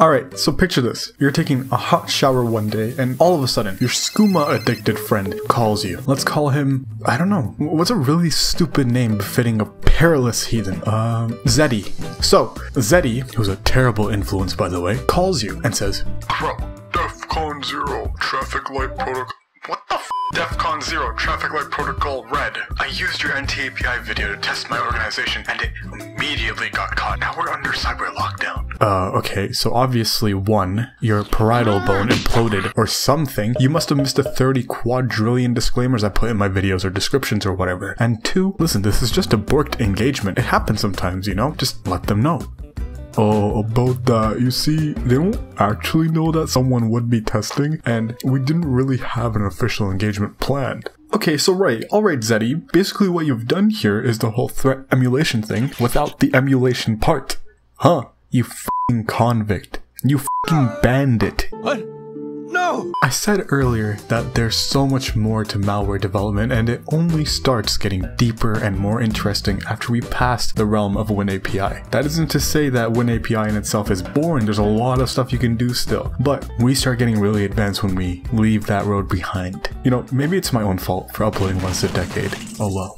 Alright, so picture this. You're taking a hot shower one day, and all of a sudden, your skooma-addicted friend calls you. Let's call him, I don't know, what's a really stupid name befitting a perilous heathen? Zeddy. So, Zeddy, who's a terrible influence by the way, calls you and says, "Crap, DEFCON 0, traffic light protocol." What the f***? DEFCON 0, traffic light protocol red. I used your NTAPI video to test my organization, and it immediately got caught. Now we're under cyber lockdown. Okay, so obviously one, your parietal bone imploded or something. You must have missed the 30 quadrillion disclaimers I put in my videos or descriptions or whatever. And two, listen, this is just a borked engagement. It happens sometimes, you know? Just let them know. Oh, about that, you see, they don't actually know that someone would be testing, and we didn't really have an official engagement planned. Okay, so alright Zeddy, basically what you've done here is the whole threat emulation thing without the emulation part. Huh, you f***ing convict. You f***ing bandit. What? No! I said earlier that there's so much more to malware development, and it only starts getting deeper and more interesting after we pass the realm of WinAPI. That isn't to say that WinAPI in itself is boring, there's a lot of stuff you can do still, but we start getting really advanced when we leave that road behind. You know, maybe it's my own fault for uploading once a decade. Oh well.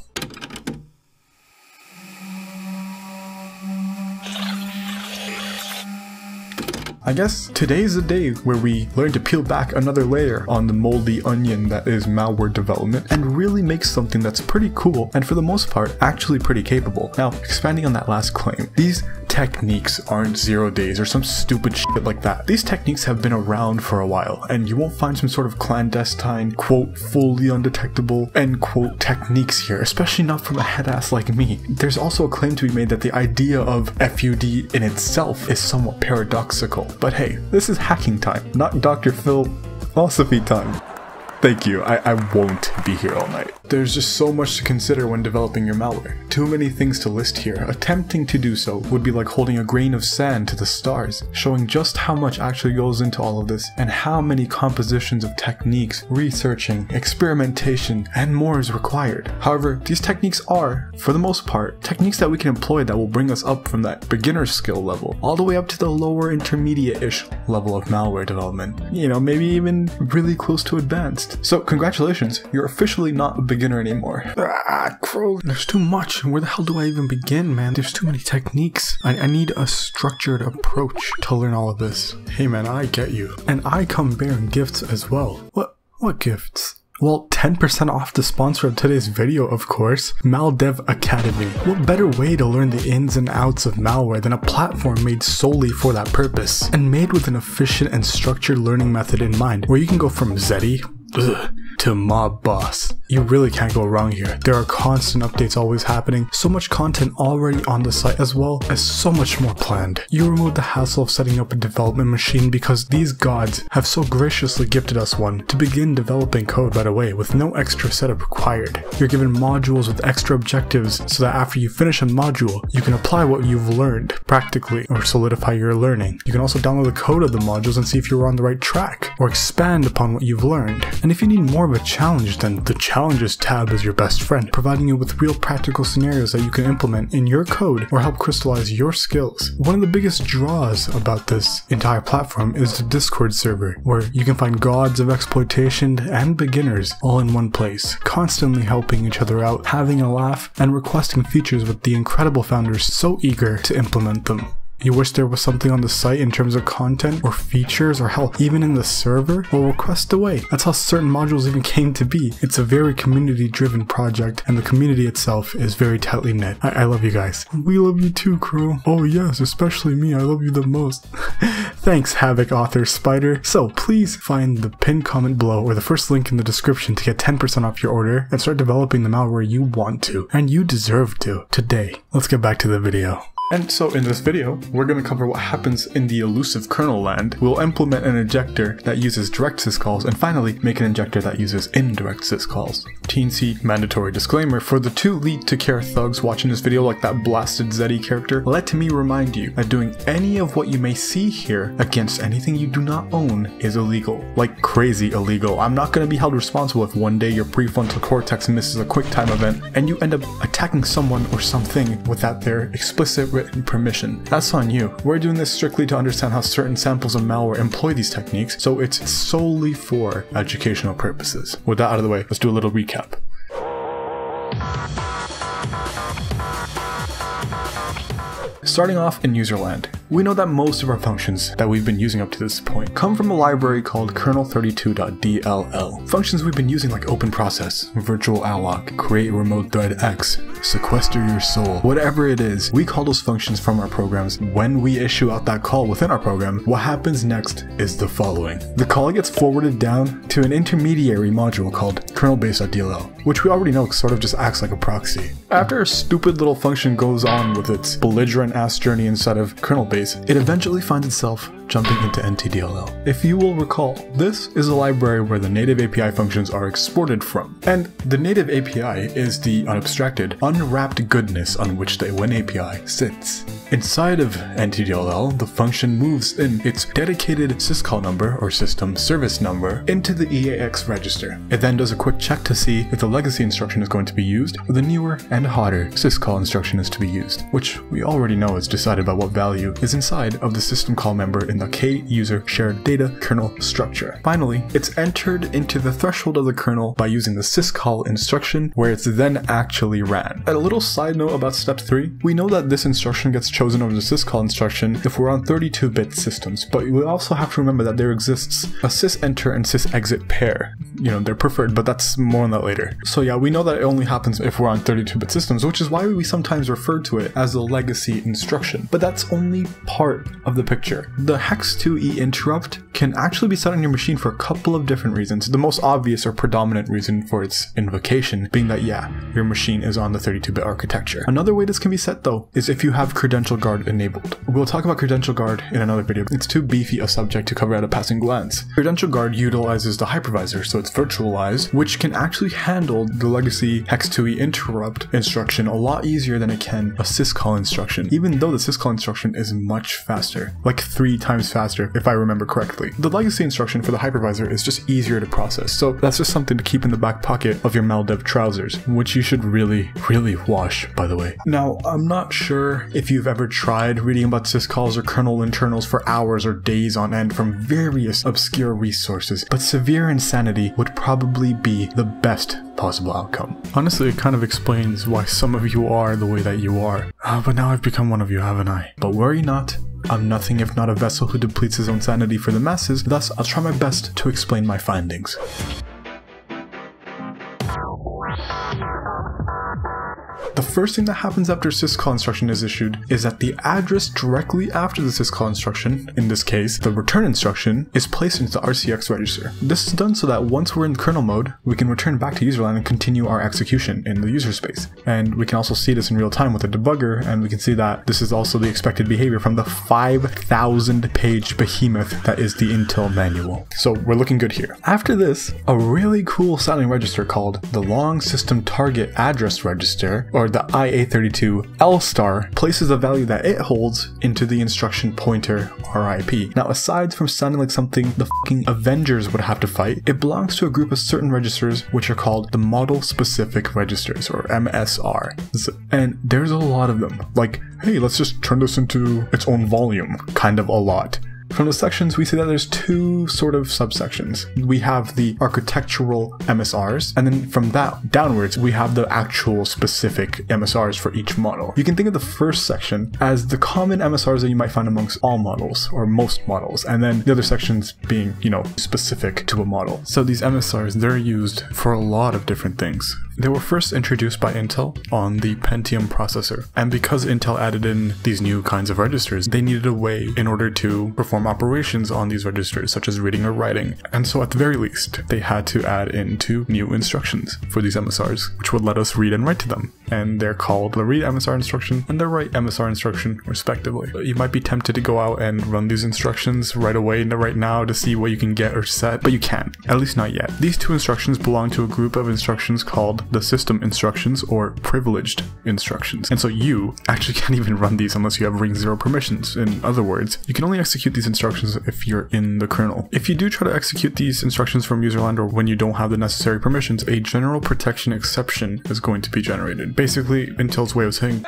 I guess today's the day where we learn to peel back another layer on the moldy onion that is malware development and really make something that's pretty cool and for the most part actually pretty capable. Now, expanding on that last claim, these techniques aren't 0 days or some stupid shit like that. These techniques have been around for a while, and you won't find some sort of clandestine, quote, fully undetectable, end quote, techniques here, especially not from a head ass like me. There's also a claim to be made that the idea of FUD in itself is somewhat paradoxical. But hey, this is hacking time, not Dr. Phil philosophy time. Thank you, I won't be here all night. There's just so much to consider when developing your malware. Too many things to list here. Attempting to do so would be like holding a grain of sand to the stars, showing just how much actually goes into all of this, and how many compositions of techniques, researching, experimentation, and more is required. However, these techniques are, for the most part, techniques that we can employ that will bring us up from that beginner skill level, all the way up to the lower intermediate-ish level of malware development. You know, maybe even really close to advanced. So congratulations, you're officially not a beginner anymore. Ah, crow. There's too much. Where the hell do I even begin, man? There's too many techniques. I need a structured approach to learn all of this. Hey man, I get you. And I come bearing gifts as well. What gifts? Well, 10% off the sponsor of today's video, of course, Maldev Academy. What better way to learn the ins and outs of malware than a platform made solely for that purpose, and made with an efficient and structured learning method in mind, where you can go from Zeddy, ugh, to mob boss. You really can't go wrong here. There are constant updates always happening, so much content already on the site, as well as so much more planned. You remove the hassle of setting up a development machine because these gods have so graciously gifted us one to begin developing code right away with no extra setup required. You're given modules with extra objectives so that after you finish a module, you can apply what you've learned practically or solidify your learning. You can also download the code of the modules and see if you're on the right track or expand upon what you've learned. And if you need more of a challenge, then the Challenges tab is your best friend, providing you with real practical scenarios that you can implement in your code or help crystallize your skills. One of the biggest draws about this entire platform is the Discord server, where you can find gods of exploitation and beginners all in one place, constantly helping each other out, having a laugh, and requesting features with the incredible founders so eager to implement them. You wish there was something on the site in terms of content or features or hell, even in the server? Well, request away. That's how certain modules even came to be. It's a very community-driven project, and the community itself is very tightly knit. I love you guys. We love you too, crew. Oh yes, especially me. I love you the most. Thanks, Havoc author Spider. So please find the pinned comment below or the first link in the description to get 10% off your order and start developing the malware you want to and you deserve to today. Let's get back to the video. And so in this video, we're going to cover what happens in the elusive kernel land. We'll implement an injector that uses direct syscalls, and finally make an injector that uses indirect syscalls. 15c mandatory disclaimer for the two lead-to-care thugs watching this video like that blasted Zeddy character, let me remind you that doing any of what you may see here against anything you do not own is illegal. Like crazy illegal. I'm not going to be held responsible if one day your prefrontal cortex misses a quick time event and you end up attacking someone or something without their explicit written permission. That's on you. We're doing this strictly to understand how certain samples of malware employ these techniques, so it's solely for educational purposes. With that out of the way, let's do a little recap. Starting off in user land, we know that most of our functions that we've been using up to this point come from a library called kernel32.dll. Functions we've been using like open process, virtual alloc, create remote thread X, sequester your soul, whatever it is, we call those functions from our programs. When we issue out that call within our program, what happens next is the following. The call gets forwarded down to an intermediary module called kernelbase.dll, which we already know sort of just acts like a proxy. After a stupid little function goes on with its belligerent ass journey inside of kernel base, it eventually finds itself jumping into NTDLL. If you will recall, this is a library where the native API functions are exported from, and the native API is the unabstracted, unwrapped goodness on which the WinAPI sits. Inside of NTDLL, the function moves in its dedicated syscall number or system service number into the EAX register. It then does a quick check to see if the legacy instruction is going to be used or the newer and hotter syscall instruction is to be used, which we already know is decided by what value is inside of the system call member in the K-user shared data kernel structure. Finally, it's entered into the threshold of the kernel by using the syscall instruction where it's then actually ran. And a little side note about step 3, we know that this instruction gets chosen over the syscall instruction if we're on 32-bit systems, but we also have to remember that there exists a sysenter and sysexit pair. You know, they're preferred, but that's more on that later. So yeah, we know that it only happens if we're on 32-bit systems, which is why we sometimes refer to it as the legacy instruction, but that's only part of the picture. The hex2e interrupt can actually be set on your machine for a couple of different reasons. The most obvious or predominant reason for its invocation being that, yeah, your machine is on the 32-bit architecture. Another way this can be set though is if you have Credential Guard enabled. We'll talk about Credential Guard in another video. It's too beefy a subject to cover at a passing glance. Credential Guard utilizes the hypervisor, so it's virtualized, which can actually handle the legacy hex2e interrupt instruction a lot easier than it can a syscall instruction, even though the syscall instruction is much faster, like 3 times faster if I remember correctly. The legacy instruction for the hypervisor is just easier to process, so that's just something to keep in the back pocket of your Maldev trousers, which you should really wash, by the way. Now, I'm not sure if you've ever tried reading about syscalls or kernel internals for hours or days on end from various obscure resources, but severe insanity would probably be the best possible outcome. Honestly, it kind of explains why some of you are the way that you are. But now I've become one of you, haven't I? But worry not. I'm nothing if not a vessel who depletes his own sanity for the masses, thus I'll try my best to explain my findings. The first thing that happens after syscall instruction is issued is that the address directly after the syscall instruction, in this case the return instruction, is placed into the RCX register. This is done so that once we're in kernel mode, we can return back to userland and continue our execution in the user space. And we can also see this in real time with the debugger, and we can see that this is also the expected behavior from the 5,000-page behemoth that is the Intel manual. So we're looking good here. After this, a really cool sounding register called the long system target address register, or the IA32_LSTAR, places the value that it holds into the instruction pointer RIP. Now, aside from sounding like something the fucking Avengers would have to fight, it belongs to a group of certain registers which are called the model specific registers, or MSRs. And there's a lot of them. Like, hey, let's just turn this into its own volume, kind of a lot. From the sections, we see that there's two sort of subsections. We have the architectural MSRs, and then from that downwards, we have the actual specific MSRs for each model. You can think of the first section as the common MSRs that you might find amongst all models, or most models, and then the other sections being, you know, specific to a model. So these MSRs, they're used for a lot of different things. They were first introduced by Intel on the Pentium processor, and because Intel added in these new kinds of registers, they needed a way in order to perform operations on these registers, such as reading or writing, and so at the very least, they had to add in two new instructions for these MSRs, which would let us read and write to them, and they're called the read MSR instruction and the write MSR instruction, respectively. You might be tempted to go out and run these instructions right away and right now to see what you can get or set, but you can't, at least not yet. These two instructions belong to a group of instructions called the system instructions or privileged instructions, and so you actually can't even run these unless you have ring 0 permissions. In other words, you can only execute these instructions if you're in the kernel. If you do try to execute these instructions from userland or when you don't have the necessary permissions, a general protection exception is going to be generated. Basically, Intel's way of saying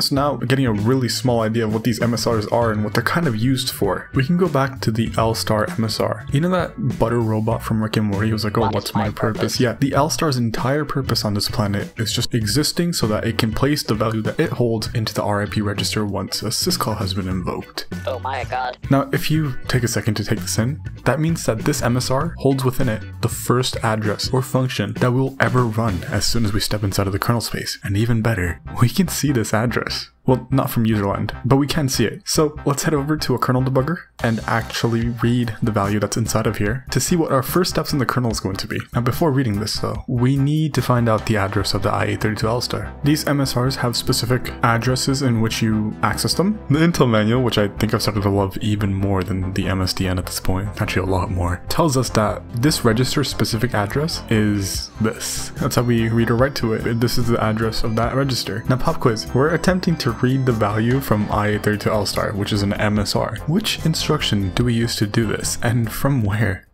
so now, getting a really small idea of what these MSRs are and what they're kind of used for, we can go back to the LSTAR MSR. You know that butter robot from Rick and Morty who was like, oh, what's my purpose? Yeah, the LSTAR's entire purpose on this planet is just existing so that it can place the value that it holds into the RIP register once a syscall has been invoked. Oh my god. Now, if you take a second to take this in, that means that this MSR holds within it the first address or function that we'll ever run as soon as we step inside of the kernel space. And even better, we can see this address. Well, not from userland, but we can see it. So let's head over to a kernel debugger and actually read the value that's inside of here to see what our first steps in the kernel is going to be. Now, before reading this though, we need to find out the address of the IA32_LSTAR. These MSRs have specific addresses in which you access them. The Intel manual, which I think I've started to love even more than the MSDN at this point, actually a lot more, tells us that this register specific address is this. That's how we read or write to it. This is the address of that register. Now, pop quiz, we're attempting to read the value from IA32_LSTAR, which is an MSR. Which instruction do we use to do this, and from where?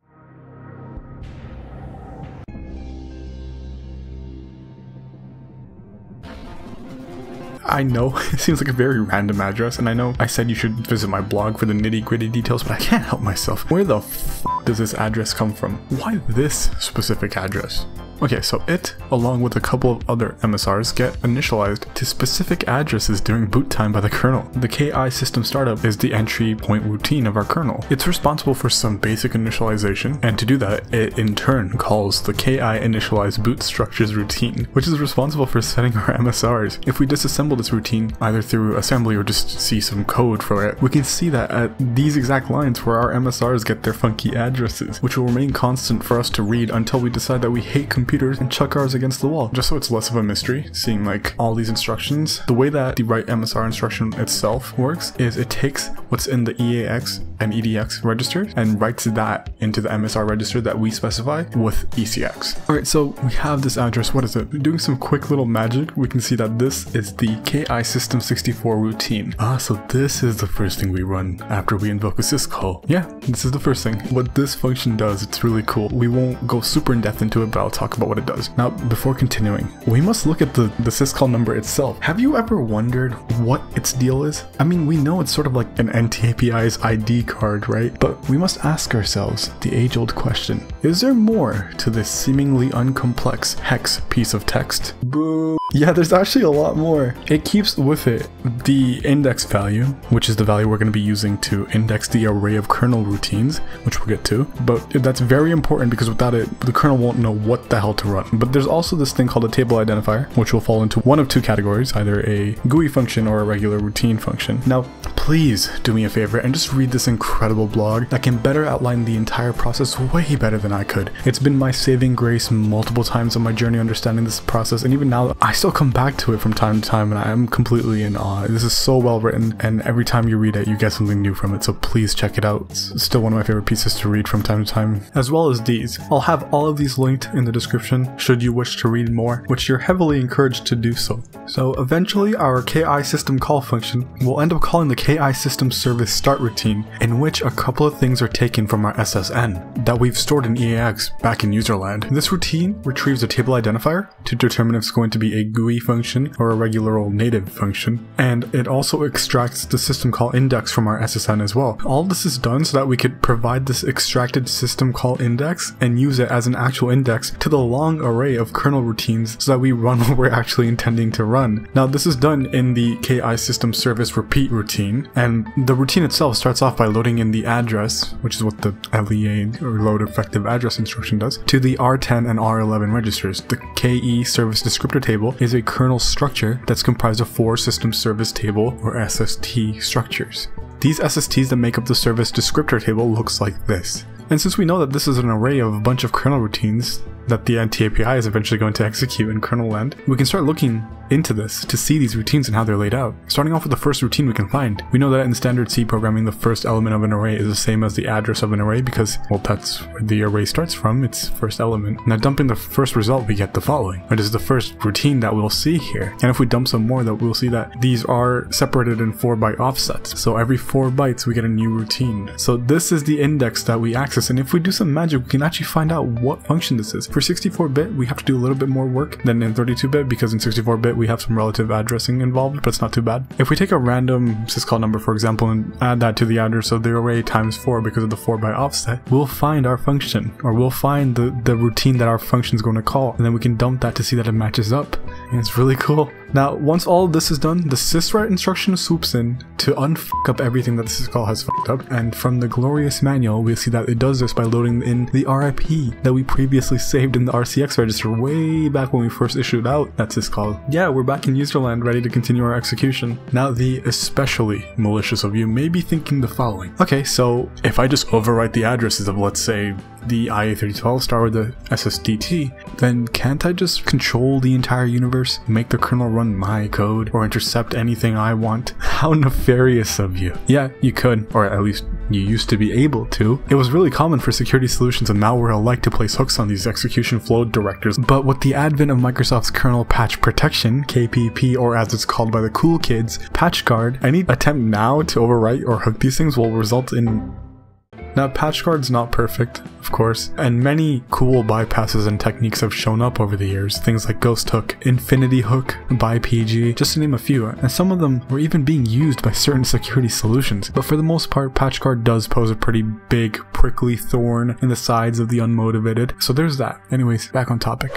I know it seems like a very random address, and I know I said you should visit my blog for the nitty-gritty details, but I can't help myself. Where the f does this address come from? Why this specific address? Okay, so it, along with a couple of other MSRs, get initialized to specific addresses during boot time by the kernel. The KI system startup is the entry point routine of our kernel. It's responsible for some basic initialization, and to do that, it in turn calls the KI initialize boot structures routine, which is responsible for setting our MSRs. If we disassemble this routine, either through assembly or just see some code for it, we can see that at these exact lines where our MSRs get their funky addresses, which will remain constant for us to read until we decide that we hate computers and chuck ours against the wall. Just so it's less of a mystery, seeing like all these instructions, the way that the write MSR instruction itself works is it takes what's in the EAX and EDX registers and writes that into the MSR register that we specify with ECX. Alright, so we have this address. What is it? Doing some quick little magic, we can see that this is the KI system 64 routine. Ah, so this is the first thing we run after we invoke a syscall. Yeah, this is the first thing. What this function does, it's really cool. We won't go super in depth into it, but I'll talk about what it does. Now, before continuing, we must look at the syscall number itself. Have you ever wondered what its deal is? I mean, we know it's sort of like an NTAPI's ID card, right? But we must ask ourselves the age-old question. Is there more to this seemingly uncomplex hex piece of text? Boo! Yeah, there's actually a lot more. It keeps with it the index value, which is the value we're going to be using to index the array of kernel routines, which we'll get to. But that's very important because without it, the kernel won't know what the hell to run. But there's also this thing called a table identifier, which will fall into one of two categories, either a GUI function or a regular routine function. Now, please do me a favor and just read this incredible blog that can better outline the entire process way better than I could. It's been my saving grace multiple times on my journey understanding this process, and even now, I still come back to it from time to time, and I am completely in awe. This is so well written, and every time you read it, you get something new from it, so please check it out. It's still one of my favorite pieces to read from time to time, as well as these. I'll have all of these linked in the description should you wish to read more, which you're heavily encouraged to do so. So eventually, our KI system call function will end up calling the KI system service start routine, in which a couple of things are taken from our SSN that we've stored in EAX back in userland. This routine retrieves a table identifier to determine if it's going to be a GUI function or a regular old native function, and it also extracts the system call index from our SSN as well. All this is done so that we could provide this extracted system call index and use it as an actual index to the long array of kernel routines so that we run what we're actually intending to run. Now, this is done in the KI system service repeat routine, routine, and the routine itself starts off by loading in the address, which is what the LEA, or load effective address instruction, does, to the R10 and R11 registers. The KE service descriptor table is a kernel structure that's comprised of 4 system service table, or SST, structures. These SSTs that make up the service descriptor table looks like this. And since we know that this is an array of a bunch of kernel routines that the NTAPI is eventually going to execute in kernel land, we can start looking into this to see these routines and how they're laid out. Starting off with the first routine we can find. We know that in standard C programming, the first element of an array is the same as the address of an array because, well, that's where the array starts from, its first element. Now dumping the first result, we get the following, which is the first routine that we'll see here. And if we dump some more, that we'll see that these are separated in 4-byte offsets. So every 4 bytes, we get a new routine. So this is the index that we access, and if we do some magic, we can actually find out what function this is. For 64-bit, we have to do a little bit more work than in 32-bit because in 64-bit, we have some relative addressing involved, but it's not too bad. If we take a random syscall number, for example, and add that to the address of the array times 4 because of the 4-byte offset, we'll find our function, or we'll find the routine that our function is going to call, and then we can dump that to see that it matches up. And it's really cool. Now, once all of this is done, the syswrite instruction swoops in to unfuck up everything that the syscall has fucked up, and from the glorious manual, we'll see that it does this by loading in the RIP that we previously saved in the RCX register way back when we first issued out that syscall. Yeah, we're back in user land, ready to continue our execution. Now, the especially malicious of you may be thinking the following. Okay, so if I just overwrite the addresses of, let's say, the IA32_LSTAR or the SSDT, then can't I just control the entire universe, make the kernel run my code, or intercept anything I want? How nefarious of you. Yeah, you could, or at least you used to be able to. It was really common for security solutions and malware alike to place hooks on these execution flow directors, but with the advent of Microsoft's kernel patch protection, KPP, or as it's called by the cool kids, PatchGuard, any attempt now to overwrite or hook these things will result in... Now, PatchGuard's not perfect, of course, and many cool bypasses and techniques have shown up over the years. Things like Ghost Hook, Infinity Hook, ByPG, just to name a few, and some of them were even being used by certain security solutions. But for the most part, PatchGuard does pose a pretty big, prickly thorn in the sides of the unmotivated. So there's that. Anyways, back on topic.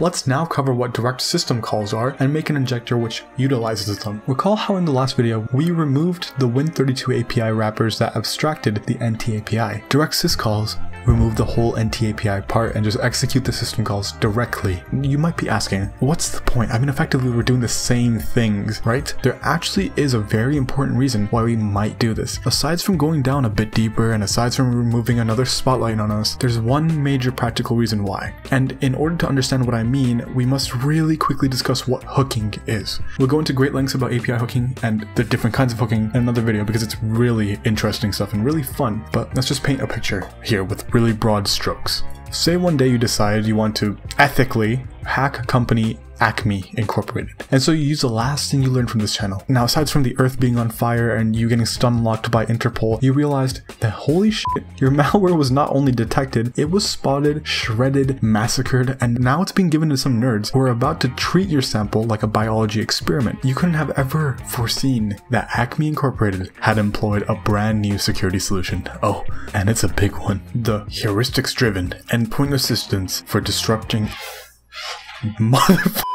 Let's now cover what direct system calls are and make an injector which utilizes them. Recall how in the last video we removed the Win32 API wrappers that abstracted the NTAPI. Direct syscalls remove the whole NTAPI part and just execute the system calls directly. You might be asking, what's the point? I mean, effectively we're doing the same things, right? There actually is a very important reason why we might do this. Aside from going down a bit deeper and aside from removing another spotlight on us, there's one major practical reason why. And in order to understand what I mean, we must really quickly discuss what hooking is. We'll go into great lengths about API hooking and the different kinds of hooking in another video because it's really interesting stuff and really fun, but let's just paint a picture here with really broad strokes. Say one day you decide you want to ethically hack company Acme Incorporated. And so you use the last thing you learned from this channel. Now, aside from the earth being on fire and you getting stunlocked by Interpol, you realized that holy shit, your malware was not only detected, it was spotted, shredded, massacred, and now it's being given to some nerds who are about to treat your sample like a biology experiment. You couldn't have ever foreseen that Acme Incorporated had employed a brand new security solution. Oh, and it's a big one. The heuristics-driven endpoint assistance for disrupting...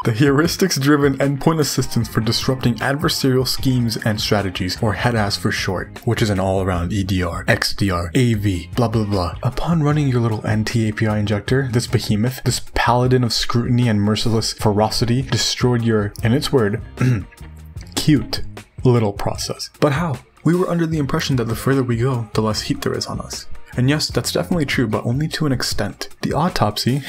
The heuristics-driven endpoint assistance for disrupting adversarial schemes and strategies, or HEADASS for short, which is an all-around EDR, XDR, AV, blah blah blah. Upon running your little NTAPI injector, this behemoth, this paladin of scrutiny and merciless ferocity, destroyed your, in its word, cute little process. But how? We were under the impression that the further we go, the less heat there is on us. And yes, that's definitely true, but only to an extent. The autopsy,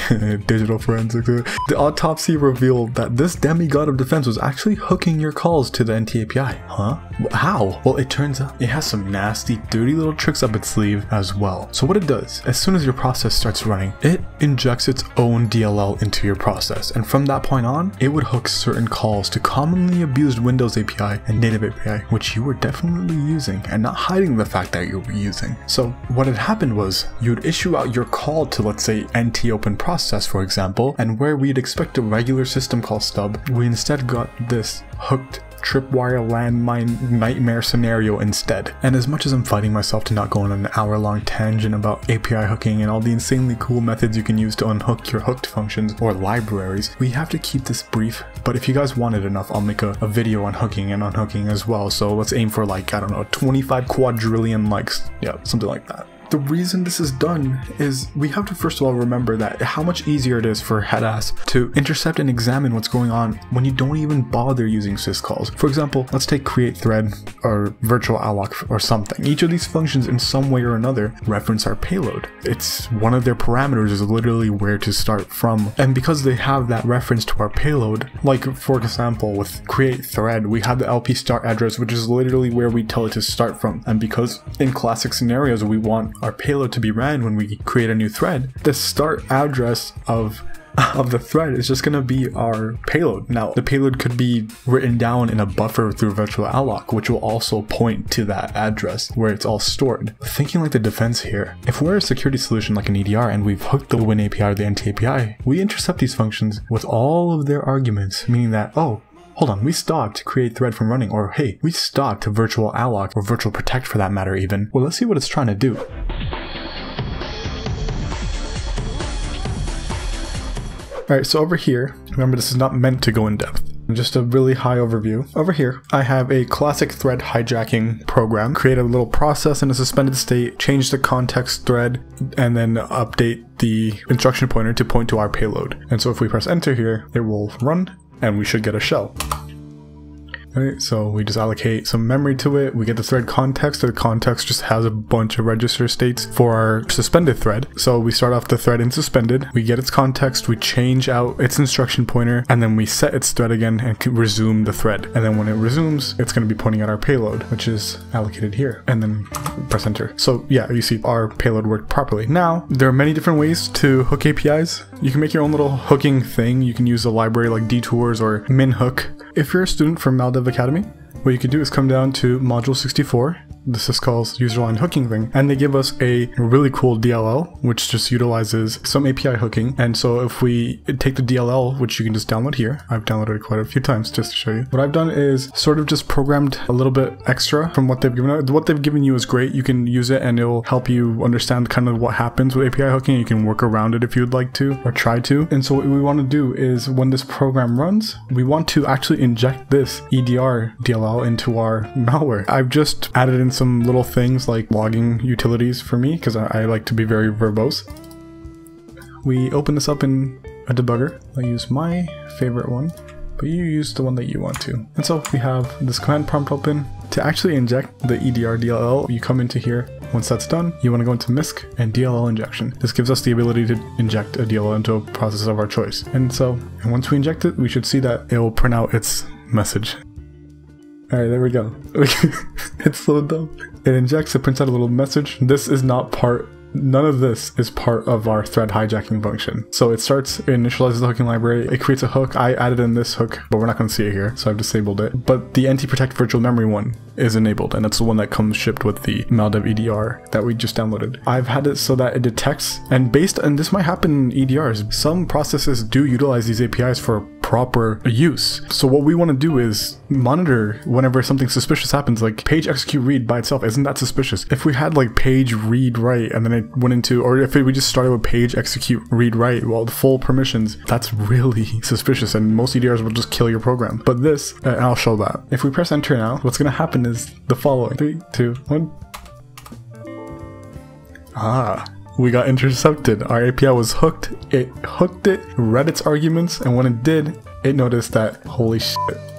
digital forensics, the autopsy revealed that this demigod of defense was actually hooking your calls to the NTAPI. Huh? How? Well, it turns out it has some nasty, dirty little tricks up its sleeve as well. So what it does, as soon as your process starts running, it injects its own DLL into your process. And from that point on, it would hook certain calls to commonly abused Windows API and native API, which you were definitely using and not hiding the fact that you were using. So what had happened was you'd issue out your call to, let's say, NT-open process, for example, and where we'd expect a regular system call stub, we instead got this hooked tripwire landmine nightmare scenario instead. And as much as I'm fighting myself to not go on an hour-long tangent about API hooking and all the insanely cool methods you can use to unhook your hooked functions or libraries, we have to keep this brief, but if you guys want it enough, I'll make a video on hooking and unhooking as well, so let's aim for like, I don't know, 25 quadrillion likes, yeah, something like that. The reason this is done is we have to first of all remember that how much easier it is for HEADASS to intercept and examine what's going on when you don't even bother using syscalls. For example, let's take create thread or virtual alloc or something. Each of these functions in some way or another reference our payload. It's one of their parameters is literally where to start from, and because they have that reference to our payload, like for example with create thread we have the LP start address which is literally where we tell it to start from, and because in classic scenarios we want our payload to be ran when we create a new thread, the start address of the thread is just going to be our payload. Now, the payload could be written down in a buffer through virtual alloc, which will also point to that address where it's all stored. Thinking like the defense here, if we're a security solution like an EDR and we've hooked the WinAPI or the NTAPI, we intercept these functions with all of their arguments, meaning that, oh, hold on, we stopped create thread from running, or hey, we stopped virtual alloc, or virtual protect for that matter even. Well, let's see what it's trying to do. Alright, so over here, remember this is not meant to go in depth. Just a really high overview. Over here, I have a classic thread hijacking program. Create a little process in a suspended state, change the context thread, and then update the instruction pointer to point to our payload. And so if we press enter here, it will run, and we should get a shell. Alright, so we just allocate some memory to it, we get the thread context, the context just has a bunch of register states for our suspended thread. So we start off the thread in suspended, we get its context, we change out its instruction pointer, and then we set its thread again and resume the thread. And then when it resumes, it's going to be pointing at our payload, which is allocated here, and then press enter. So yeah, you see our payload worked properly. Now, there are many different ways to hook APIs. You can make your own little hooking thing, you can use a library like detours or minhook. If you're a student from Maldev Academy, what you can do is come down to module 64, the syscall's userline hooking thing, and they give us a really cool DLL, which just utilizes some API hooking. And so if we take the DLL, which you can just download here, I've downloaded it quite a few times just to show you. What I've done is sort of just programmed a little bit extra from what they've given out. What they've given you is great. You can use it and it'll help you understand kind of what happens with API hooking. You can work around it if you'd like to, or try to. And so what we want to do is when this program runs, we want to actually inject this EDR DLL into our malware. I've just added in some little things like logging utilities for me because I like to be very verbose. We open this up in a debugger. I use my favorite one, but you use the one that you want to. And so we have this command prompt open. To actually inject the EDR DLL, you come into here. Once that's done, you want to go into MISC and DLL injection. This gives us the ability to inject a DLL into a process of our choice. And once we inject it, we should see that it will print out its message. Alright, there we go. It's so dumb. It injects, it prints out a little message. This is not part, none of this is part of our thread hijacking function. So it starts, it initializes the hooking library, it creates a hook. I added in this hook, but we're not going to see it here, so I've disabled it. But the NT-Protect virtual memory one is enabled, and that's the one that comes shipped with the Maldev EDR that we just downloaded. I've had it so that it detects, and this might happen in EDRs, some processes do utilize these APIs for proper use. So what we want to do is monitor whenever something suspicious happens, like page execute read by itself isn't that suspicious. If we had like page read write and then it went into, or if we just started with page execute read write, well, the full permissions, that's really suspicious and most EDRs will just kill your program. But this, and I'll show that. If we press enter now, what's going to happen is the following. 3, 2, 1. Ah. We got intercepted. Our API was hooked. It hooked it, read its arguments, and when it did, it noticed that, holy shit,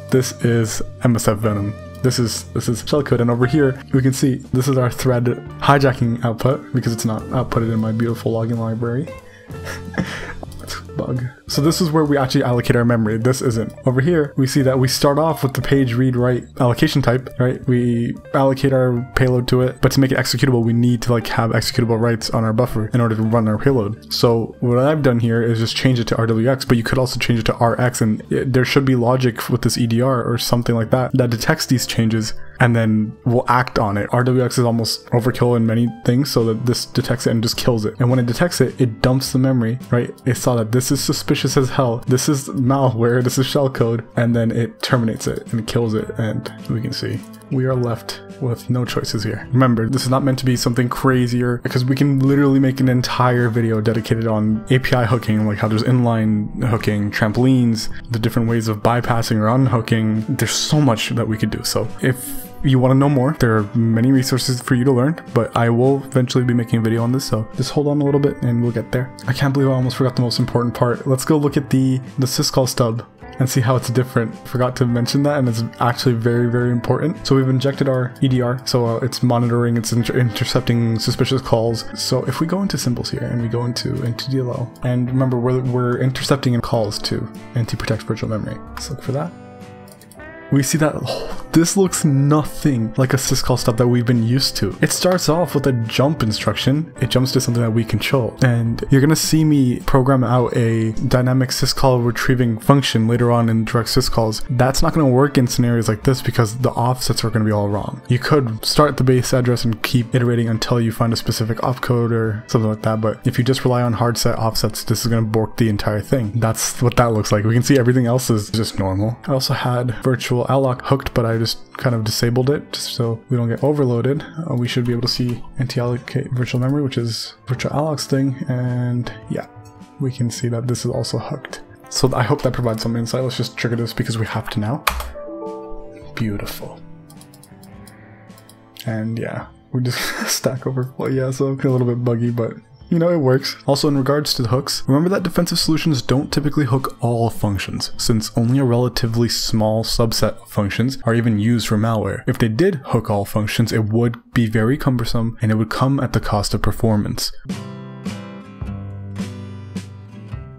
this is MSF Venom. This is shellcode, and over here we can see this is our thread hijacking output because it's not outputted in my beautiful login library. Bug. So this is where we actually allocate our memory. This isn't. Over here, we see that we start off with the page read write allocation type, right? We allocate our payload to it, but to make it executable, we need to like have executable writes on our buffer in order to run our payload. So what I've done here is just change it to RWX, but you could also change it to RX, and there should be logic with this EDR or something like that that detects these changes and then will act on it. RWX is almost overkill in many things, so that this detects it and just kills it. And when it detects it, it dumps the memory, right? It saw that this is suspicious malicious as hell. This is malware, this is shellcode, and then it terminates it and kills it, and we can see we are left with no choices here. Remember, this is not meant to be something crazier, because we can literally make an entire video dedicated on API hooking, like how there's inline hooking, trampolines, the different ways of bypassing or unhooking. There's so much that we could do. So if you want to know more, there are many resources for you to learn, but I will eventually be making a video on this, so just hold on a little bit and we'll get there. I can't believe I almost forgot the most important part. Let's go look at the syscall stub and see how it's different. Forgot to mention that, and it's actually very, very important. So we've injected our EDR, so it's monitoring, it's intercepting suspicious calls. So if we go into symbols here and we go into DLL, and remember we're intercepting calls to NT-protect virtual memory. Let's look for that. We see that, oh, this looks nothing like a syscall stub that we've been used to. It starts off with a jump instruction. It jumps to something that we control. And you're gonna see me program out a dynamic syscall retrieving function later on in direct syscalls. That's not gonna work in scenarios like this because the offsets are gonna be all wrong. You could start the base address and keep iterating until you find a specific opcode or something like that, but if you just rely on hard set offsets, this is gonna bork the entire thing. That's what that looks like. We can see everything else is just normal. I also had virtual outlock hooked, but I just kind of disabled it just so we don't get overloaded. We should be able to see NT allocate virtual memory, which is virtual allocs thing, and yeah, we can see that this is also hooked. So I hope that provides some insight. Let's just trigger this because we have to now. Beautiful. And yeah, we're just Stack Overflow. Yeah, so a little bit buggy, but you know, it works. Also, in regards to the hooks, remember that defensive solutions don't typically hook all functions, since only a relatively small subset of functions are even used for malware. If they did hook all functions, it would be very cumbersome and it would come at the cost of performance.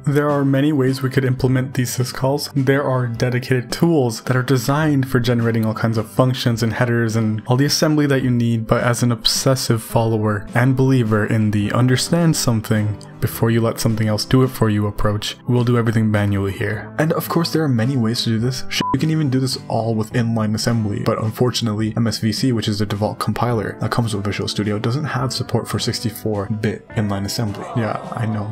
There are many ways we could implement these syscalls. There are dedicated tools that are designed for generating all kinds of functions and headers and all the assembly that you need, but as an obsessive follower and believer in the understand something before you let something else do it for you approach, we'll do everything manually here. And of course there are many ways to do this. You can even do this all with inline assembly, but unfortunately MSVC, which is the default compiler that comes with Visual Studio, doesn't have support for 64-bit inline assembly. Yeah, I know,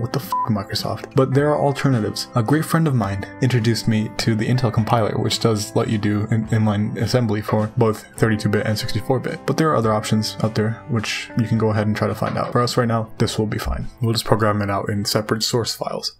what the f*** Microsoft? But there are alternatives. A great friend of mine introduced me to the Intel compiler, which does let you do inline assembly for both 32-bit and 64-bit. But there are other options out there, which you can go ahead and try to find out. For us right now, this will be fine. We'll just program it out in separate source files.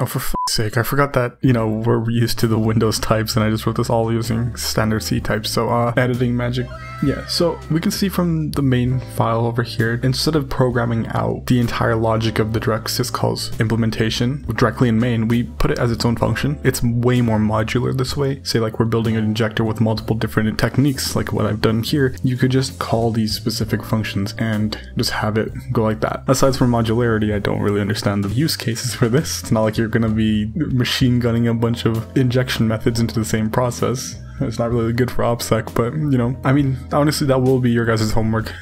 Oh, for f***ing sake, I forgot that, you know, we're used to the Windows types, and I just wrote this all using standard C types, so editing magic. Yeah, so we can see from the main file over here, instead of programming out the entire logic of the direct syscalls implementation directly in main, we put it as its own function. It's way more modular this way. Say like we're building an injector with multiple different techniques, like what I've done here, you could just call these specific functions and just have it go like that. Aside from modularity, I don't really understand the use cases for this. It's not like you're gonna be machine gunning a bunch of injection methods into the same process. It's not really good for OPSEC, but you know, I mean, honestly, that will be your guys' homework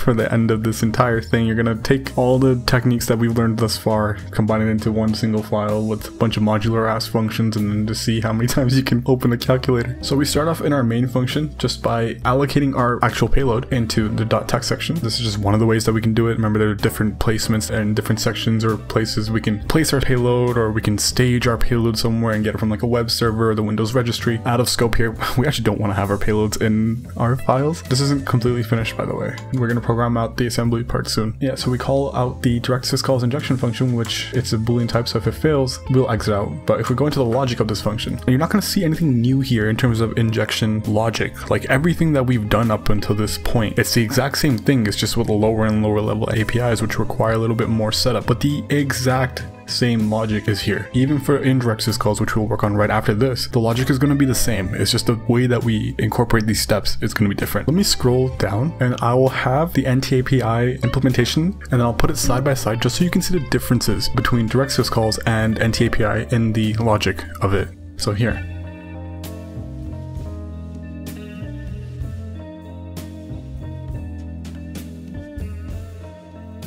for the end of this entire thing. You're going to take all the techniques that we've learned thus far, combine it into one single file with a bunch of modular ass functions, and then just see how many times you can open the calculator. So we start off in our main function just by allocating our actual payload into the .text section. This is just one of the ways that we can do it. Remember, there are different placements and different sections or places we can place our payload, or we can stage our payload somewhere and get it from like a web server or the Windows registry. Out of scope here, we actually don't want to have our payloads in our files. This isn't completely finished, by the way. We're going to program out the assembly part soon. Yeah, so we call out the direct syscalls injection function, which it's a Boolean type, so if it fails, we'll exit out. But if we go into the logic of this function, and you're not going to see anything new here in terms of injection logic. Like everything that we've done up until this point, it's the exact same thing. It's just with lower and lower level APIs, which require a little bit more setup, but the exact same logic is here. Even for indirect syscalls, which we'll work on right after this, the logic is going to be the same. It's just the way that we incorporate these steps is going to be different. Let me scroll down and I will have the NTAPI implementation, and then I'll put it side by side just so you can see the differences between direct syscalls and NTAPI in the logic of it. So here.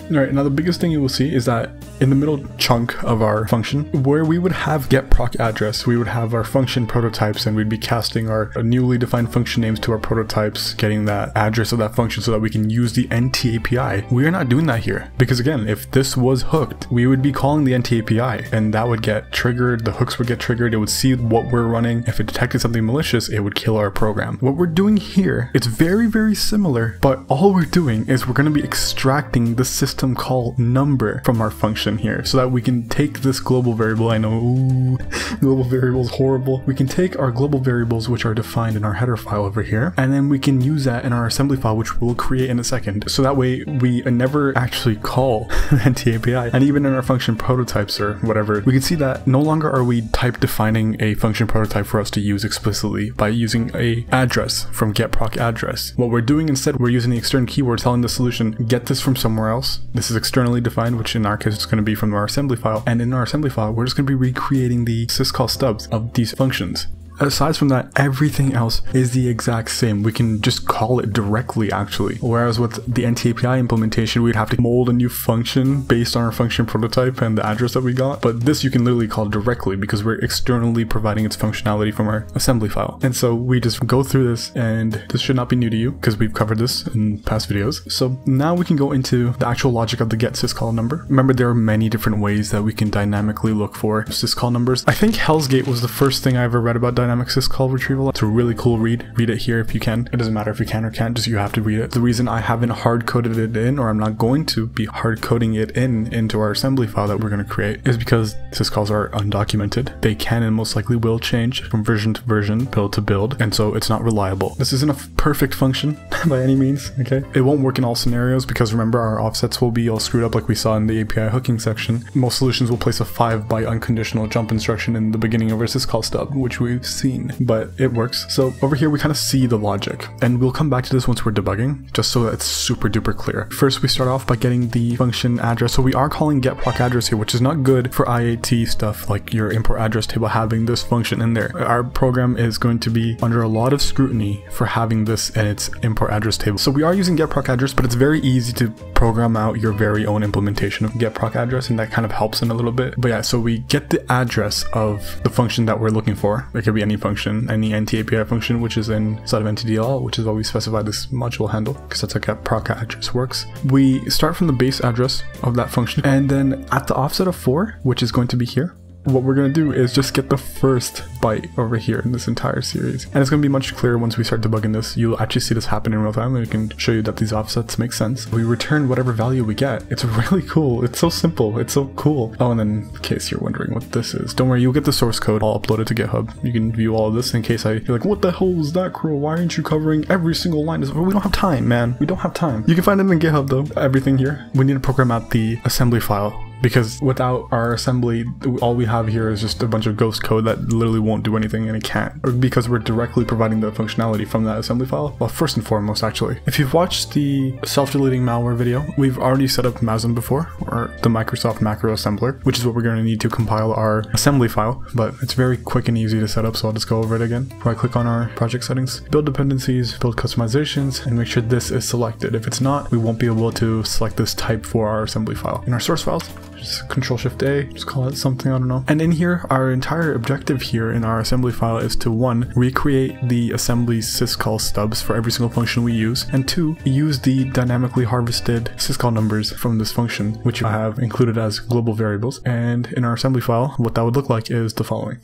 Alright, now the biggest thing you will see is that in the middle chunk of our function, where we would have get proc address, we would have our function prototypes, and we'd be casting our newly defined function names to our prototypes, getting that address of that function so that we can use the NTAPI. We are not doing that here, because again, if this was hooked, we would be calling the NTAPI, and that would get triggered, the hooks would get triggered, it would see what we're running. If it detected something malicious, it would kill our program. What we're doing here, it's very, very similar, but all we're doing is we're going to be extracting the system call number from our function here, so that we can take this global variable. I know, ooh, global variable is horrible. We can take our global variables, which are defined in our header file over here, and then we can use that in our assembly file, which we'll create in a second. So that way we never actually call NTAPI. And even in our function prototypes or whatever, we can see that no longer are we type defining a function prototype for us to use explicitly by using a address from get proc address. What we're doing instead, we're using the external keyword telling the solution, get this from somewhere else. This is externally defined, which in our case is going to be from our assembly file, and in our assembly file we're just going to be recreating the syscall stubs of these functions. Aside from that, everything else is the exact same. We can just call it directly, actually. Whereas with the NTAPI implementation, we'd have to mold a new function based on our function prototype and the address that we got. But this you can literally call directly because we're externally providing its functionality from our assembly file. And so we just go through this, and this should not be new to you because we've covered this in past videos. So now we can go into the actual logic of the get syscall number. Remember, there are many different ways that we can dynamically look for syscall numbers. I think Hell's Gate was the first thing I ever read about dynamic syscall retrieval. It's a really cool read. Read it here if you can. It doesn't matter if you can or can't, just you have to read it. The reason I haven't hard coded it in, or I'm not going to be hard coding it in into our assembly file that we're going to create, is because syscalls are undocumented. They can and most likely will change from version to version, build to build, and so it's not reliable. This isn't a perfect function by any means, okay? It won't work in all scenarios because remember, our offsets will be all screwed up like we saw in the API hooking section. Most solutions will place a 5-byte unconditional jump instruction in the beginning of our syscall stub, which we've seen, but it works. So over here we kind of see the logic, and we'll come back to this once we're debugging, just so that it's super duper clear. First, we start off by getting the function address. So we are calling get proc address here, which is not good for IAT stuff like your import address table having this function in there. Our program is going to be under a lot of scrutiny for having this in its import address table. So we are using get proc address, but it's very easy to program out your very own implementation of get proc address, and that kind of helps in a little bit. But yeah, so we get the address of the function that we're looking for. It could be any function, any NTAPI function, which is inside of NTDLL, which is why we specify this module handle, because that's how get proc address works. We start from the base address of that function, and then at the offset of 4, which is going to be here, what we're going to do is just get the first byte over here in this entire series. And it's going to be much clearer once we start debugging this. You'll actually see this happen in real time, and it can show you that these offsets make sense. We return whatever value we get. It's really cool. It's so simple. It's so cool. Oh, and then in case you're wondering what this is, don't worry, you'll get the source code. I'll upload it to GitHub. You can view all of this in case you're like, what the hell is that, Crow? Why aren't you covering every single line? Well, we don't have time, man. We don't have time. You can find it in GitHub, though. Everything here. We need to program out the assembly file because without our assembly, all we have here is just a bunch of ghost code that literally won't do anything, and it can't, or because we're directly providing the functionality from that assembly file. Well, first and foremost, actually, if you've watched the self-deleting malware video, we've already set up MASM before, or the Microsoft Macro Assembler, which is what we're going to need to compile our assembly file, but it's very quick and easy to set up, so I'll just go over it again. Right click on our project settings, build dependencies, build customizations, and make sure this is selected. If it's not, we won't be able to select this type for our assembly file. In our source files, just Control-Shift-A, just call it something, I don't know. And in here, our entire objective here in our assembly file is to 1, recreate the assembly syscall stubs for every single function we use, and 2, use the dynamically harvested syscall numbers from this function, which I have included as global variables. And in our assembly file, what that would look like is the following.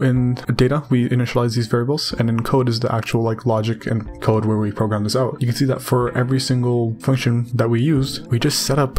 In data, we initialize these variables, and in code is the actual like logic and code where we program this out. You can see that for every single function that we used, we just set up,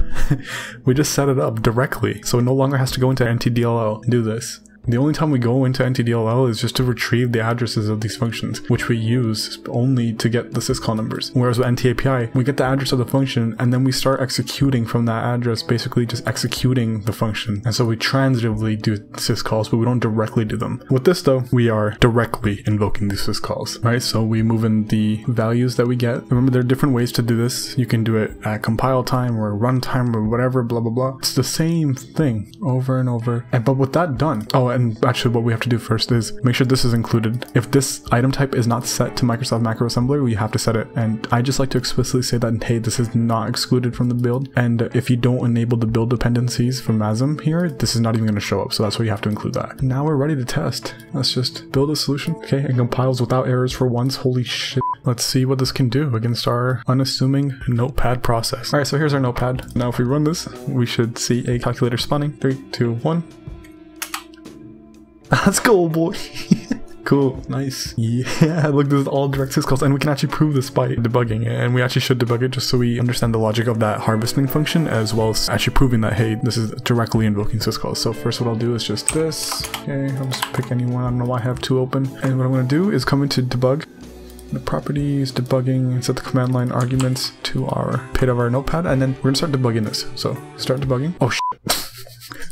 we just set it up directly. So it no longer has to go into NTDLL and do this. The only time we go into NTDLL is just to retrieve the addresses of these functions, which we use only to get the syscall numbers. Whereas with NTAPI, we get the address of the function, and then we start executing from that address, basically just executing the function. And so we transitively do syscalls, but we don't directly do them. With this though, we are directly invoking these syscalls, right? So we move in the values that we get. Remember, there are different ways to do this. You can do it at compile time or runtime or whatever, blah, blah, blah. It's the same thing over and over. But with that done, oh, and actually what we have to do first is make sure this is included. If this item type is not set to Microsoft Macro Assembler, we have to set it. And I just like to explicitly say that, hey, this is not excluded from the build. And if you don't enable the build dependencies from MASM here, this is not even going to show up. So that's why you have to include that. Now we're ready to test. Let's just build a solution. Okay, it compiles without errors for once. Holy shit. Let's see what this can do against our unassuming notepad process. All right, so here's our notepad. Now if we run this, we should see a calculator spawning. 3, 2, 1. Let's go, boy. Cool, nice. Yeah, look, this is all direct syscalls, and we can actually prove this by debugging it, and we actually should debug it just so we understand the logic of that harvesting function, as well as actually proving that, hey, this is directly invoking syscalls. So first what I'll do is just this. Okay, I'll just pick anyone. I don't know why I have 2 open. And what I'm going to do is come into debug, the properties, debugging, and set the command line arguments to our pit of our notepad, and then we're going to start debugging this. So start debugging. Oh, shit.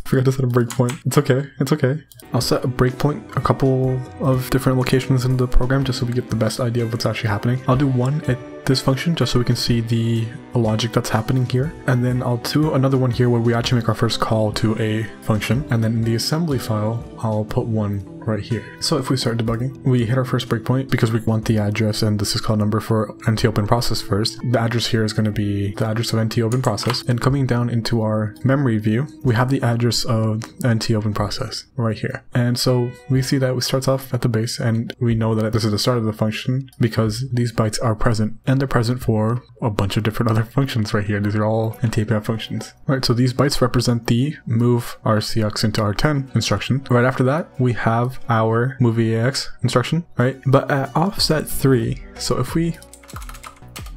Forgot to set a breakpoint. It's okay. It's okay. I'll set a breakpoint a couple of different locations in the program just so we get the best idea of what's actually happening. I'll do 1 at this function just so we can see the logic that's happening here. And then I'll do another one here where we actually make our first call to a function. And then in the assembly file, I'll put 1 right here. So if we start debugging, we hit our first breakpoint because we want the address and the syscall number for NTOpen process first. The address here is going to be the address of NTOpen process. And coming down into our memory view, we have the address of NTOpen process right here. And so we see that it starts off at the base, and we know that this is the start of the function because these bytes are present, and they're present for a bunch of different other functions right here. These are all NTAPI functions. All right, so these bytes represent the move RCX into R10 instruction. Right after that, we have our move EAX instruction, right? But at offset 3, so if we,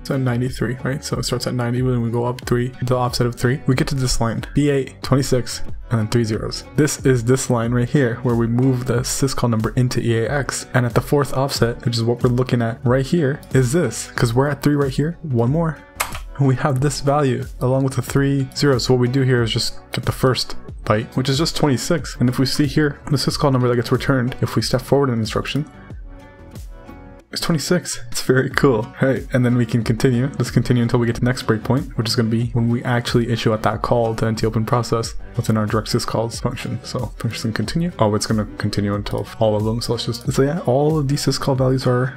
it's at 93, right? So it starts at 90, when we go up 3 to the offset of 3, we get to this line, B8, 26, and then 3 zeros. This is this line right here where we move the syscall number into EAX. And at the 4th offset, which is what we're looking at right here, is this, because we're at 3 right here, 1 more. And we have this value along with the 3 zeros. So what we do here is just get the first byte, which is just 26. And if we see here, the syscall number that gets returned, if we step forward an instruction, it's 26. It's very cool. All right, and then we can continue. Let's continue until we get to the next breakpoint, which is going to be when we actually issue out that call to NTOpen process within our direct syscalls function. So push and continue. Oh, it's going to continue until all of them. So let's just, so yeah, all of these syscall values are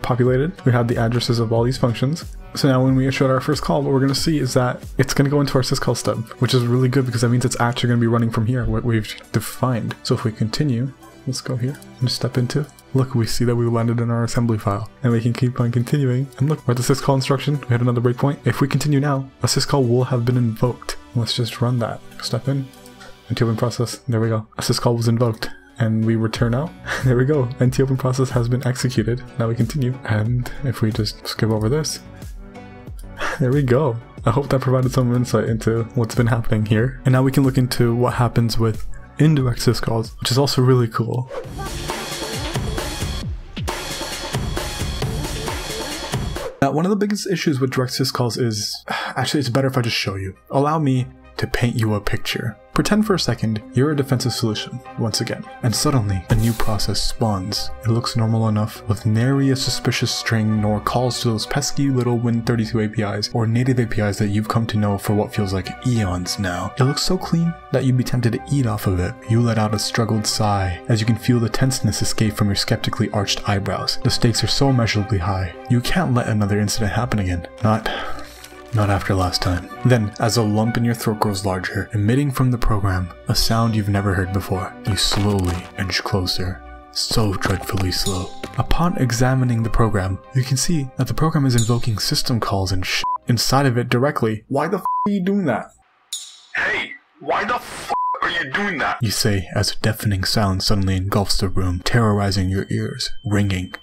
populated. We have the addresses of all these functions. So now when we issue our first call, what we're going to see is that it's going to go into our syscall stub, which is really good because that means it's actually going to be running from here, what we've defined. So if we continue, let's go here and step into, look, we see that we landed in our assembly file, and we can keep on continuing. And look, we're at the syscall instruction. We had another breakpoint. If we continue now, a syscall will have been invoked. Let's just run that. Step in, NTOpen process. There we go. A syscall was invoked. And we return out. There we go. NTOpen process has been executed. Now we continue. And if we just skip over this, there we go. I hope that provided some insight into what's been happening here. And now we can look into what happens with indirect syscalls, which is also really cool. Now, one of the biggest issues with direct syscalls is, actually, it's better if I just show you. Allow me to paint you a picture. Pretend for a second you're a defensive solution once again, and suddenly a new process spawns. It looks normal enough with nary a suspicious string nor calls to those pesky little Win32 APIs or native APIs that you've come to know for what feels like eons now. It looks so clean that you'd be tempted to eat off of it. You let out a struggled sigh as you can feel the tenseness escape from your skeptically arched eyebrows. The stakes are so measurably high. You can't let another incident happen again. Not after last time. Then, as a lump in your throat grows larger, emitting from the program a sound you've never heard before, you slowly inch closer. So dreadfully slow. Upon examining the program, you can see that the program is invoking system calls and shit inside of it directly. Why the f*** are you doing that? Hey, why the f*** are you doing that? You say as a deafening sound suddenly engulfs the room, terrorizing your ears, ringing.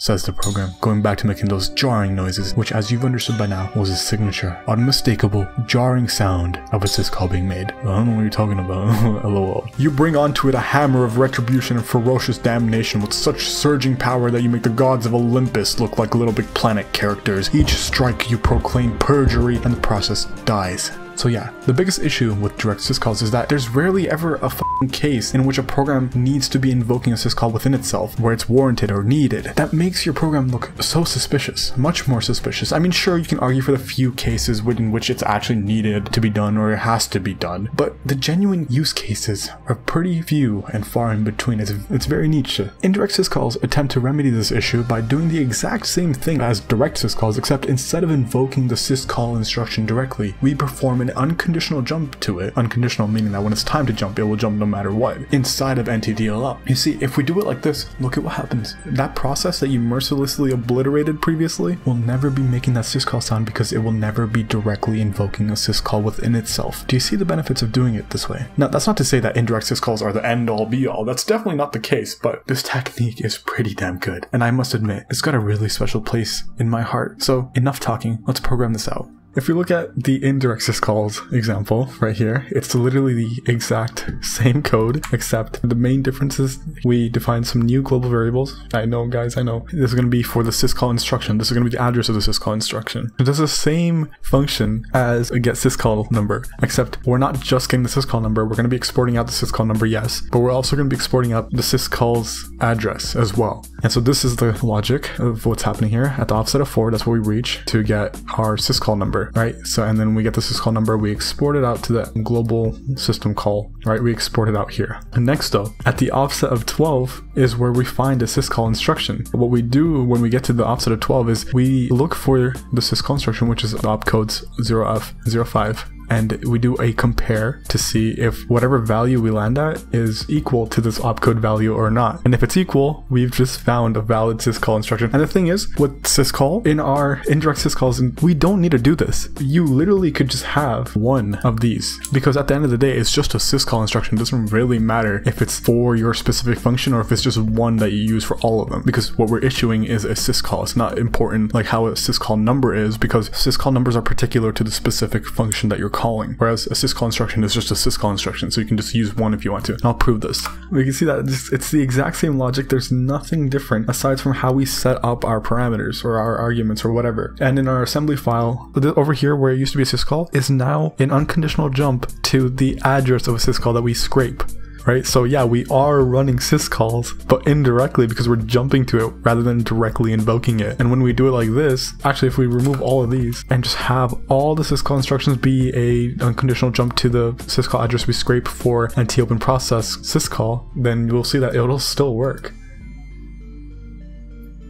Says the program, going back to making those jarring noises, which as you've understood by now was his signature, unmistakable, jarring sound of a syscall being made. I don't know what you're talking about, lol. You bring onto it a hammer of retribution and ferocious damnation with such surging power that you make the gods of Olympus look like Little Big Planet characters. Each strike you proclaim perjury and the process dies. So yeah, the biggest issue with direct syscalls is that there's rarely ever a f***ing case in which a program needs to be invoking a syscall within itself where it's warranted or needed. That makes your program look so suspicious, much more suspicious. I mean, sure, you can argue for the few cases in which it's actually needed to be done or it has to be done, but the genuine use cases are pretty few and far in between. It's very niche. Indirect syscalls attempt to remedy this issue by doing the exact same thing as direct syscalls, except instead of invoking the syscall instruction directly, we perform an unconditional jump to it. Unconditional meaning that when it's time to jump, it will jump no matter what. Inside of NTDLL. You see, if we do it like this, look at what happens. That process that you mercilessly obliterated previously will never be making that syscall sound because it will never be directly invoking a syscall within itself. Do you see the benefits of doing it this way? Now, that's not to say that indirect syscalls are the end-all be-all. That's definitely not the case, but this technique is pretty damn good. And I must admit, it's got a really special place in my heart. So, enough talking. Let's program this out. If we look at the indirect syscalls example right here, it's literally the exact same code, except the main difference is we define some new global variables. I know, guys, I know. This is going to be for the syscall instruction. This is going to be the address of the syscall instruction. It does the same function as a get syscall number, except we're not just getting the syscall number. We're going to be exporting out the syscall number, yes, but we're also going to be exporting out the syscall's address as well. And so this is the logic of what's happening here. At the offset of 4, that's what we reach to get our syscall number. Right, so and then we get the syscall number, we export it out to the global system call, right? We export it out here. And next though, at the offset of 12 is where we find a syscall instruction. What we do when we get to the offset of 12 is we look for the syscall instruction, which is the opcodes 0F05. And we do a compare to see if whatever value we land at is equal to this opcode value or not. And if it's equal, we've just found a valid syscall instruction. And the thing is, with syscall, in our indirect syscalls, we don't need to do this. You literally could just have one of these, because at the end of the day, it's just a syscall instruction. It doesn't really matter if it's for your specific function or if it's just one that you use for all of them, because what we're issuing is a syscall. It's not important like how a syscall number is, because syscall numbers are particular to the specific function that you're calling, whereas a syscall instruction is just a syscall instruction, so you can just use one if you want to. And I'll prove this. We can see that it's the exact same logic. There's nothing different aside from how we set up our parameters or our arguments or whatever. And in our assembly file, over here where it used to be a syscall, is now an unconditional jump to the address of a syscall that we scrape. Right, so yeah, we are running syscalls, but indirectly because we're jumping to it rather than directly invoking it. And when we do it like this, actually, if we remove all of these and just have all the syscall instructions be a unconditional jump to the syscall address we scrape for NT-open process syscall, then you'll see that it'll still work.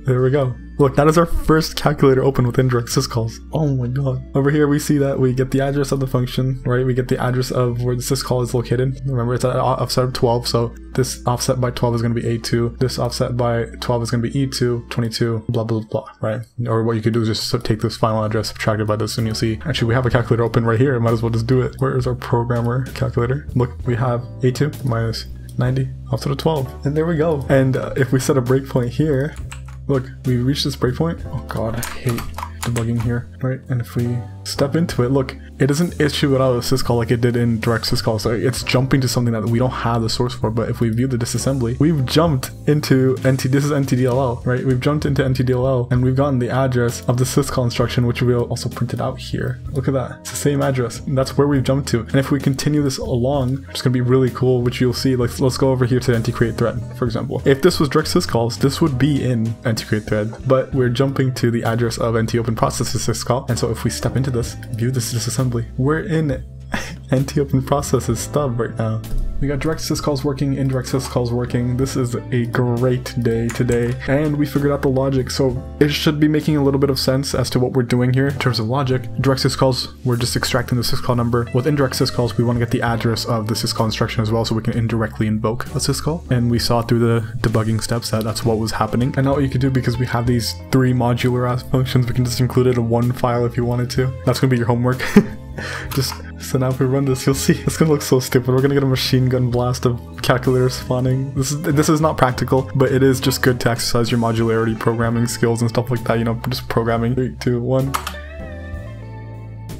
There we go. Look, that is our first calculator open with indirect syscalls. Oh my god. Over here we see that we get the address of the function, right? We get the address of where the syscall is located. Remember, it's at offset of 12, so this offset by 12 is going to be A2. This offset by 12 is going to be E2, 22, blah, blah, blah, right? Or what you could do is just take this final address subtracted by this and you'll see, actually, we have a calculator open right here. Might as well just do it. Where is our programmer calculator? Look, we have A2 minus 90 offset of 12. And there we go. And if we set a breakpoint here, look, we reached this breakpoint. Oh god, I hate debugging here, right? And if we step into it, look, it doesn't issue it out of syscall like it did in direct syscall. So it's jumping to something that we don't have the source for. But if we view the disassembly, we've jumped into this is NTDLL, right? We've jumped into NTDLL and we've gotten the address of the syscall instruction, which we'll also print it out here. Look at that. It's the same address. And that's where we've jumped to. And if we continue this along, it's going to be really cool, which you'll see. Like, let's go over here to NT-create thread, for example. If this was direct syscalls, this would be in NT-create thread, but we're jumping to the address of NT-open-processes syscall. And so if we step into this, view this disassembly, we're in NT-open-processes stub right now. We got direct syscalls working, indirect syscalls working. This is a great day today. And we figured out the logic, so it should be making a little bit of sense as to what we're doing here in terms of logic. Direct syscalls, we're just extracting the syscall number. With indirect syscalls, we want to get the address of the syscall instruction as well, so we can indirectly invoke a syscall. And we saw through the debugging steps that that's what was happening. And now what you could do, because we have these three modular-ass functions, we can just include it in one file if you wanted to. That's going to be your homework. So now if we run this, you'll see it's gonna look so stupid. We're gonna get a machine gun blast of calculators spawning. This is not practical, but it is just good to exercise your modularity programming skills and stuff like that, you know, just programming. 3, 2, 1.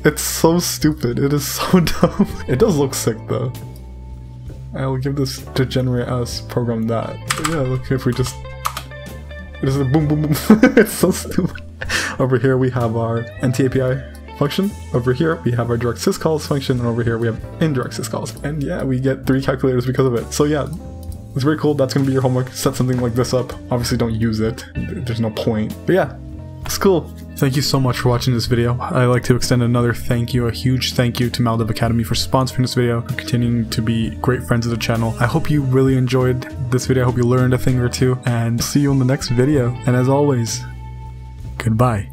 It's so stupid. It is so dumb. It does look sick though. I'll give this degenerate ass program that. But yeah, look, if we just, it is a boom boom boom. It's so stupid. Over here we have our NTAPI function, over here we have our direct syscalls function, and over here we have indirect syscalls. And yeah, we get three calculators because of it. So yeah, it's very cool. That's going to be your homework. Set something like this up. Obviously don't use it. There's no point. But yeah, it's cool. Thank you so much for watching this video. I'd like to extend another thank you, a huge thank you to Maldev Academy for sponsoring this video and continuing to be great friends of the channel. I hope you really enjoyed this video. I hope you learned a thing or two, and see you in the next video. And as always, goodbye.